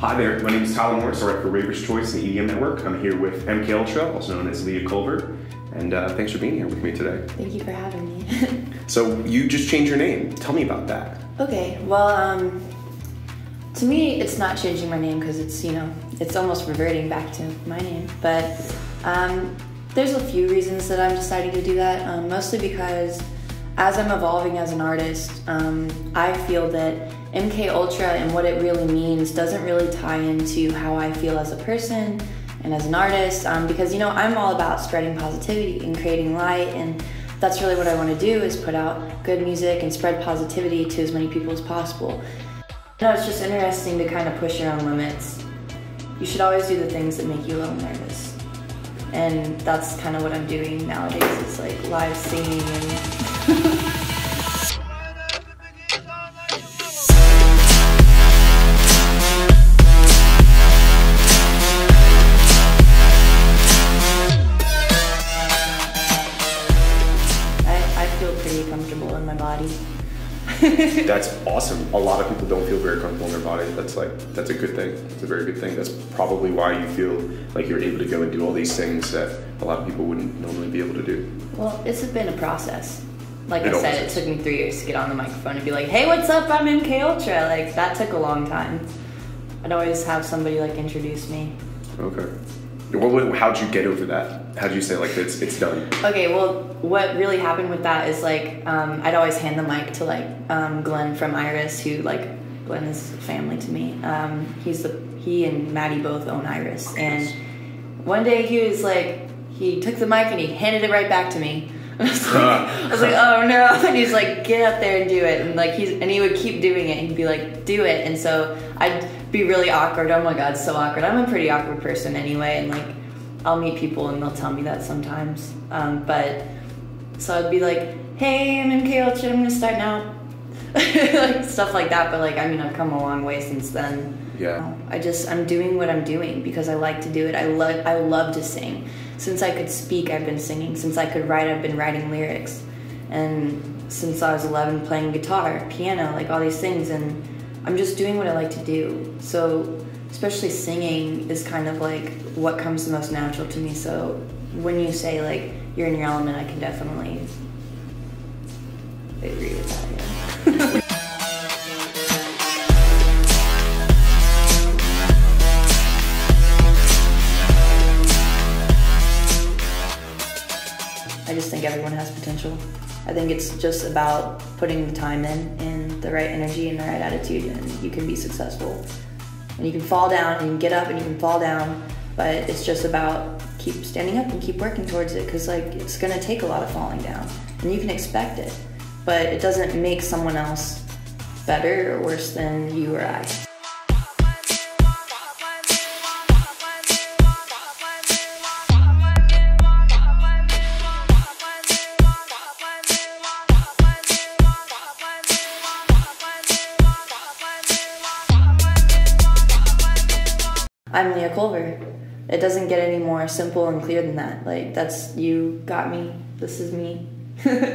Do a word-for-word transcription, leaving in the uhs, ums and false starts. Hi there, my name is Tyler Morris. I write for Ravers Choice and E D M Network. I'm here with M K Ultra, also known as Leah Culver, and uh, thanks for being here with me today. Thank you for having me. So you just changed your name. Tell me about that. Okay, well, um, to me, it's not changing my name because it's, you know, it's almost reverting back to my name. But um, there's a few reasons that I'm deciding to do that, um, mostly because as I'm evolving as an artist, um, I feel that M K Ultra and what it really means doesn't really tie into how I feel as a person and as an artist, um, because you know I'm all about spreading positivity and creating light, and that's really what I want to do, is put out good music and spread positivity to as many people as possible. You know, it's just interesting to kind of push your own limits. You should always do the things that make you a little nervous, and that's kind of what I'm doing nowadays. It's like live singing and comfortable in my body. That's awesome. A lot of people don't feel very comfortable in their body. That's like, that's a good thing. It's a very good thing. That's probably why you feel like you're able to go and do all these things that a lot of people wouldn't normally be able to do. Well, this has been a process. Like I said, it took me three years to get on the microphone and be like, hey, what's up? I'm M K Ultra. Like, that took a long time. I'd always have somebody like introduce me. Okay. Well, how'd you get over that? How'd you say, like, it's, it's done? Okay, well, what really happened with that is, like, um, I'd always hand the mic to, like, um, Glenn from Iris, who, like, Glenn is family to me. Um, he's the, he and Maddie both own Iris. And one day he was, like, he took the mic and he handed it right back to me. And I was like, I was like, oh, no. And he's like, get up there and do it. And, like, he's, and he would keep doing it, and he'd be like, do it. And so I'd be really awkward. Oh my god, so awkward. I'm a pretty awkward person anyway, and like I'll meet people and they'll tell me that sometimes. Um, but so I'd be like, hey, I'm M K Ultra, I'm gonna start now. Like stuff like that, but like I mean I've come a long way since then. Yeah. I just I'm doing what I'm doing because I like to do it. I love I love to sing. Since I could speak, I've been singing. Since I could write, I've been writing lyrics. And since I was eleven, playing guitar, piano, like all these things, and I'm just doing what I like to do. So especially singing is kind of like what comes the most natural to me. So when you say like you're in your element, I can definitely agree with that. Yeah. I just think everyone has potential. I think it's just about putting the time in and the right energy and the right attitude, and you can be successful. And you can fall down and you can get up and you can fall down, but it's just about keep standing up and keep working towards it, because like it's gonna take a lot of falling down and you can expect it, but it doesn't make someone else better or worse than you or I. I'm Leah Culver. It doesn't get any more simple and clear than that. Like, that's you got me. This is me.